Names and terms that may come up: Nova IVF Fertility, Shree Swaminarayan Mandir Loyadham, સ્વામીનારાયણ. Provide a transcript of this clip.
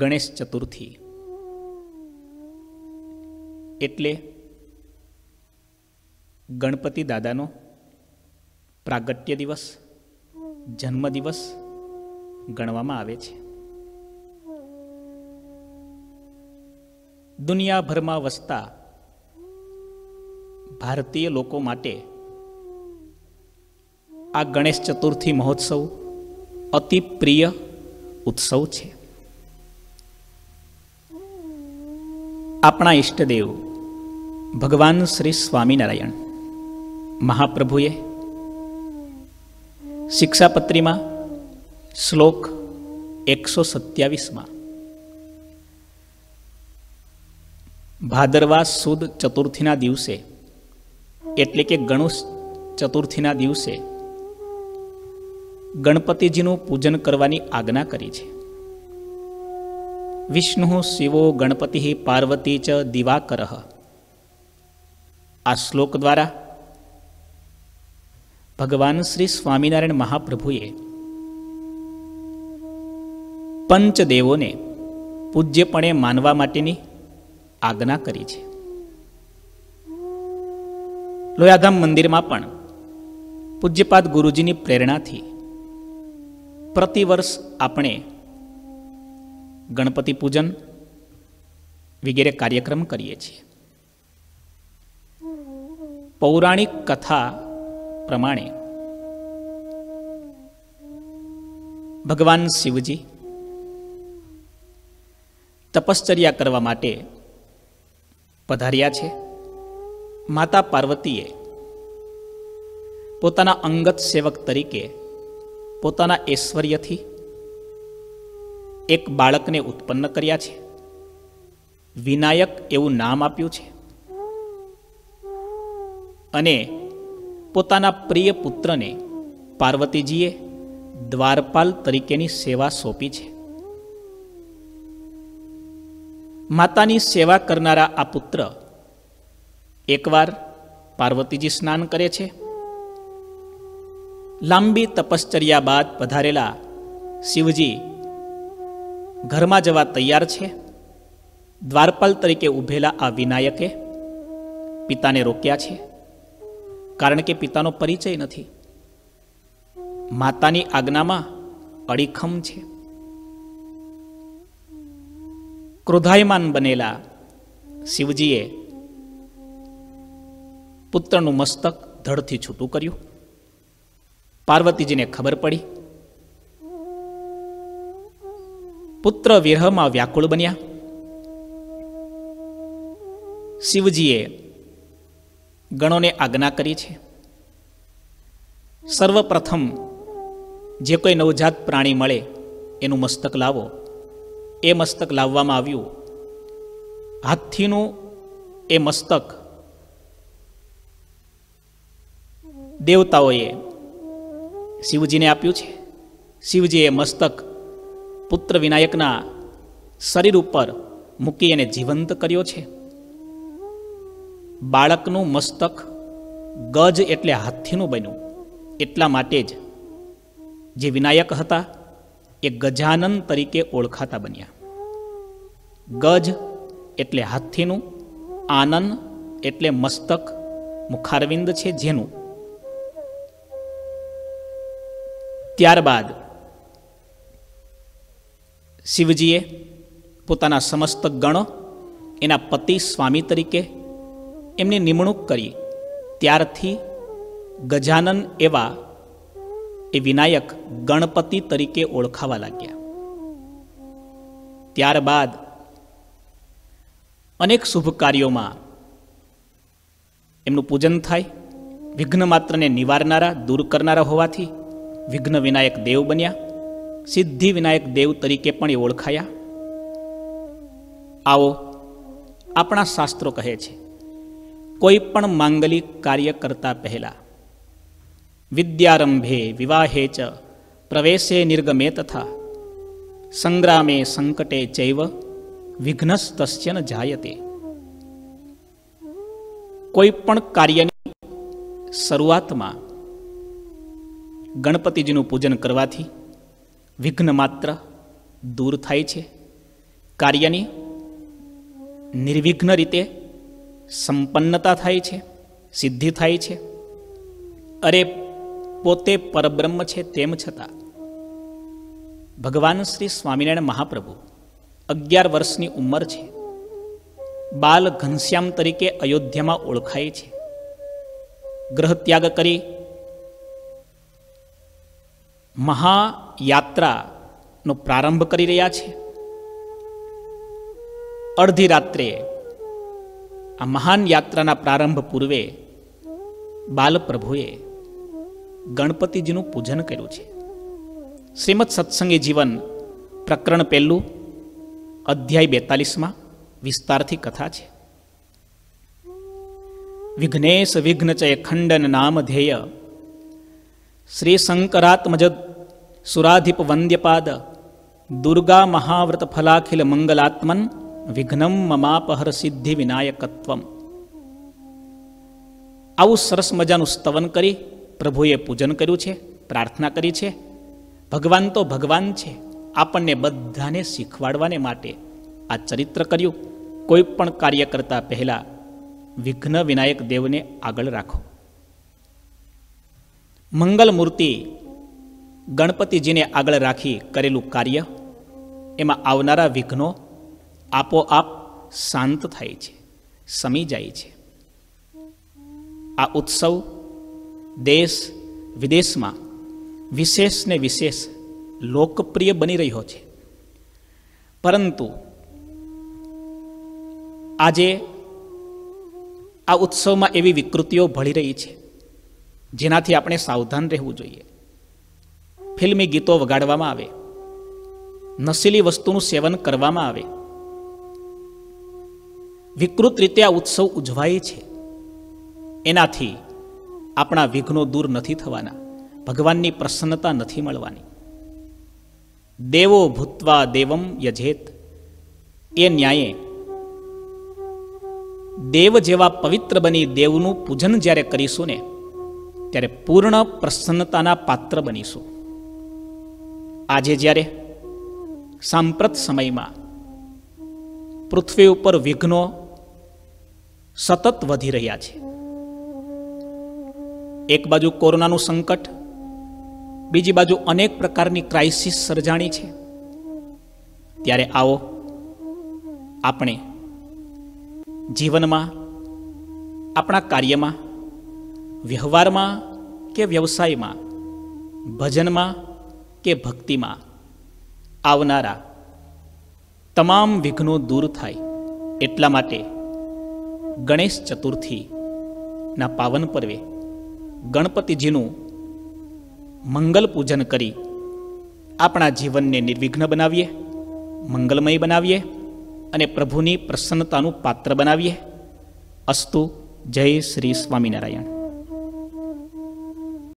ગણેશ ચતુર્થી એટલે ગણપતિ દાદાનો પ્રાગટ્ય દિવસ, જન્મદિવસ ગણવામાં આવે છે। દુનિયાભરમાં વસતા ભારતીય લોકો માટે આ ગણેશ ચતુર્થી મહોત્સવ અતિ પ્રિય उत्सव छे। आपणा इष्टदेव भगवान श्री स्वामीनारायण महाप्रभुए शिक्षापत्री में श्लोक 127 में भादरवा सुद चतुर्थीना दिवसे एटले के गणेश चतुर्थीना दिवसे गणपतिजीनु पूजन करवानी आज्ञा करी छे। विष्णु शिवो गणपति पार्वती च दिवाकरः आ श्लोक द्वारा भगवान श्री स्वामीनारायण महाप्रभुए पंचदेवों ने पूज्यपणे मानवा माटेनी आज्ञा करी छे। लोयाधाम मंदिर में पण पूज्यपाद गुरुजीनी प्रेरणा थी प्रतिवर्ष आपणे गणपति पूजन वगैरह कार्यक्रम करीए छीए। पौराणिक कथा प्रमाणे भगवान शिवजी तपश्चर्या करवा माटे पधार्या छे। माता पार्वतीए पोताना अंगत सेवक तरीके पोताना ऐश्वर्य थी एक बाळक ने उत्पन्न कर्या छे। विनायक एवं नाम आप्यु छे अने पोताना प्रिय पुत्र ने पार्वतीजीए द्वारपाल तरीकेनी सेवा सौंपी छे। मातानी सेवा करनारा आ पुत्र एकवार पार्वतीजी स्नान करे छे। लांबी तपश्चर्या बाद पधारेला शिवजी घर में जवा तैयार छे। द्वारपाल तरीके उभेला आ विनायके पिता ने रोक्या छे कारण के पितानो परिचय नथी। मातानी आज्ञा में अड़ीखम छे। क्रोधायमान बनेला शिवजीए पुत्रनु मस्तक धड़थी छूटू कर्यु। पार्वतीजी ने खबर पड़ी। पुत्र विरह में व्याकुल बन्या। शिवजीए गणों ने आज्ञा करी छे। सर्वप्रथम जे कोई नवजात प्राणी मळे एनु मस्तक लावो। ए मस्तक लाववामां आव्यु। हाथीनु ए मस्तक देवताओए शिवजी ने आप्यु छे। शिवजीए मस्तक पुत्र विनायकना शरीर पर मूकी एने जीवंत कर्यो छे। बाळकनु मस्तक गज एटले हाथीनु बन्यु। एटला माटे ज जे विनायक हता ए गजानन तरीके ओळखाता बन्या। गज एटले हाथीनु, आनन एटले मस्तक मुखारविंद छे जेनु। त्यारबाद शिवजीए पोताना समस्त गणों एना पति स्वामी तरीके एमने निमणूक करी। त्यारथी गजानन एवा ए विनायक गणपति तरीके ओळखावा लाग्या। त्यारबाद अनेक शुभ कार्यों में एमनु पूजन थाय। विघ्न मात्र ने निवारनारा दूर करनारा होवाथी विघ्न विनायक देव बन्या। सिद्धि विनायक देव तरीके पण ओळखाया। आओ आपणा शास्त्रो कहे छे कोई पण मांगलिक कार्य करता पहला विद्यारंभे विवाहे च प्रवेशे निर्गमे तथा संग्रामे संकटे चैव विघ्नस्तस्य न जायते। कोई पण कार्यनी शुरुआत में गणपतिजीनु पूजन करवाथी विघ्न मात्र दूर थाय छे। કાર્યની નિર્વિઘ્ન રીતે સંપન્નતા થાય છે, સિદ્ધિ થાય છે। અરે પોતે પરબ્રહ્મ છે તેમ છતાં ભગવાન શ્રી સ્વામિનારાયણ મહાપ્રભુ 11 વર્ષની ઉંમર છે, બાલ ઘનશ્યામ તરીકે અયોધ્યામાં ઓળખાય છે। ગ્રહ ત્યાગ કરી મહાયાત્રાનો પ્રારંભ કરી રહ્યા છે। અડધી રાત્રે આ મહાન યાત્રાના પ્રારંભ પૂર્વે બાલપ્રભુએ ગણપતિજીનું પૂજન કર્યું છે। શ્રીમદ સત્સંગી જીવન પ્રકરણ 1 અધ્યાય 42માં વિસ્તારથી કથા છે। વિઘ્નેશ વિઘ્નચય ખંડન નામ ધ્યેય શ્રી શંકરાત્મજ સુરાધિપ વંદ્યપાદ દુર્ગા મહાવ્રત ફલાખિલ મંગલાત્મન વિઘ્નમ મમાપહર સિદ્ધિ વિનાયકત્વમ। આવું સરસ મજાનું સ્તવન કરી પ્રભુએ પૂજન કર્યું છે, પ્રાર્થના કરી છે। ભગવાન તો ભગવાન છે, આપણને બધાને શીખવાડવાને માટે આ ચરિત્ર કર્યું। કોઈ પણ કાર્ય કરતા પહેલા વિઘ્ન વિનાયક દેવને આગળ રાખો। મંગલ મૂર્તિ ગણપતિજીને આગળ રાખી કરેલું કાર્ય એમાં આવનારા વિઘ્નો આપોઆપ શાંત થાય છે, સમી જાય છે। આ ઉત્સવ દેશ વિદેશમાં વિશેષ ને વિશેષ લોકપ્રિય બની રહ્યો છે। પરંતુ આજે આ ઉત્સવમાં એવી વિકૃતિઓ ભળી રહી છે જેનાથી આપણે સાવધાન રહેવું જોઈએ। ફિલ્મી ગીતો વગાડવામાં આવે, નશીલી વસ્તુનું સેવન કરવામાં આવે, વિકૃત રીતે આ ઉત્સવ ઉજવાય છે। એનાથી આપણા વિઘ્નો દૂર નથી થવાના, ભગવાનની પ્રસન્નતા નથી મળવાની। દેવો ભૂત્વા દેવમ યજેત એ ન્યાયે દેવ જેવા પવિત્ર બની દેવનું પૂજન જ્યારે કરીશું ને ત્યારે પૂર્ણ પ્રસન્નતાના પાત્ર બનીશું। આજે જ્યારે સાંપ્રત સમયમાં પૃથ્વી ઉપર વિઘ્નો સતત વધી રહ્યા છે, એક બાજુ કોરોનાનું સંકટ, બીજી બાજુ અનેક પ્રકારની ક્રાઇસિસ સર્જાણી છે, ત્યારે આવો આપણે જીવનમાં, આપણા કાર્યમાં, વ્યવહારમાં કે વ્યવસાયમાં, ભજનમાં કે ભક્તિમાં આવનારા તમામ વિઘ્નો દૂર થાય એટલા માટે ગણેશ ચતુર્થીના પાવન પર્વે ગણપતિજીનું મંગલ પૂજન કરી આપણા જીવનને નિર્વિઘ્ન બનાવીએ, મંગલમય બનાવીએ અને પ્રભુની પ્રસન્નતાનું પાત્ર બનાવીએ। અસ્તુ, જય શ્રી સ્વામિનારાયણ।